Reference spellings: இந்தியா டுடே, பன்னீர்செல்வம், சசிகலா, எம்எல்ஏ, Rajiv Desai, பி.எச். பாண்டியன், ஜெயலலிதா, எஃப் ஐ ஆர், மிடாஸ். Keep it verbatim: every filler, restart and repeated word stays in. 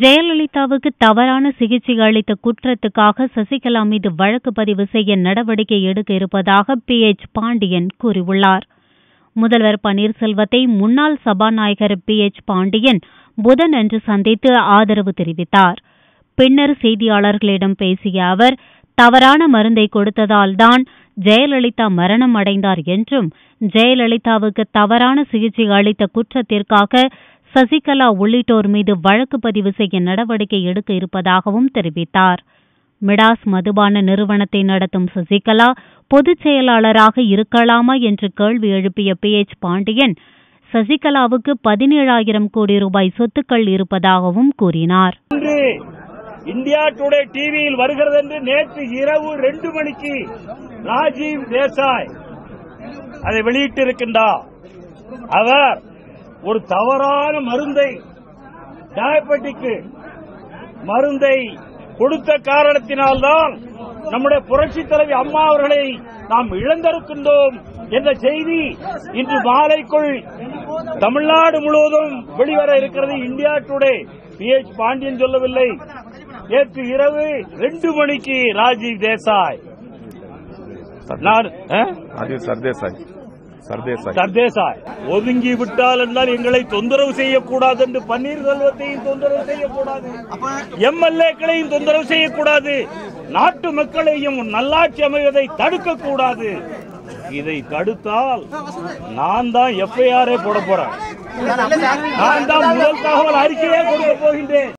ஜெயலலிதாவுக்கு தவறான சிகிச்சை அளித்த குற்றத்துக்காக சசிகலா மீது வழக்கு பதிவு செய்ய நடவடிக்கை எடுக்க இருப்பதாக பி.எச். பாண்டியன் கூறியுள்ளார். முதல்வர் பன்னீர்செல்வத்தை முன்னாள் சபாநாயகர் பி.எச். பாண்டியன் புதனன்று சந்தித்து ஆதரவு தெரிவித்தார். பின்னர் செய்தியாளர்களிடம் பேசிய அவர், தவறான மருந்தை கொடுத்ததால்தான் ஜெயலலிதா மரணம் அடைந்தார் என்றும், ஜெயலலிதாவுக்கு தவறான சிகிச்சை அளித்த குற்றத்திற்காக சசிகலா உள்ளிட்டோர் மீது வழக்கு பதிவு செய்ய நடவடிக்கை எடுக்க இருப்பதாகவும் தெரிவித்தார். மிடாஸ் மதுபான நிறுவனத்தை நடத்தும் சசிகலா பொதுச் செயலாளராக இருக்கலாமா என்று கேள்வி எழுப்பிய பி.எச். பாண்டியன், சசிகலாவுக்கு பதினேழாயிரம் கோடி ரூபாய் சொத்துக்கள் இருப்பதாகவும் கூறினார். இந்தியா டுடே டிவியில் வருகிறது என்று நேற்று இரவு ரெண்டு மணிக்கு ராஜீவ் தேசாய் அதை வெளியிட்டிருக்கின்றார். அவர் ஒரு தவறான மருந்தை டயபெட்டிக்கு மருந்தை கொடுத்த காரணத்தினால்தான் நம்முடைய புரட்சி தலைவி அம்மா அவர்களை நாம் இழந்திருக்கின்றோம் என்ற செய்தி இன்று மாலைக்குள் தமிழ்நாடு முழுவதும் வெளிவர இருக்கிறது. இந்தியா டுடே பி.எச். பாண்டியன் சொல்லவில்லை, நேற்று இரவு ரெண்டு மணிக்கு ராஜீவ் தேசாய் சர்தேசாய் ஒதுங்கி விட்டால் என்றால் எங்களை தொந்தரவு செய்யக்கூடாது என்று பன்னீர்செல்வத்தையும் தொந்தரவு செய்யக்கூடாது, எம்எல்ஏக்களையும் தொந்தரவு செய்யக்கூடாது, நாட்டு மக்களையும் நல்லாட்சி அமைவதை தடுக்கக்கூடாது. இதை தடுத்தால் நான் தான் எஃப் ஐ ஆரை போட போறேன், நான் தான் முதல் தகவல் அறிக்கையே கொடுக்க போகின்றேன்.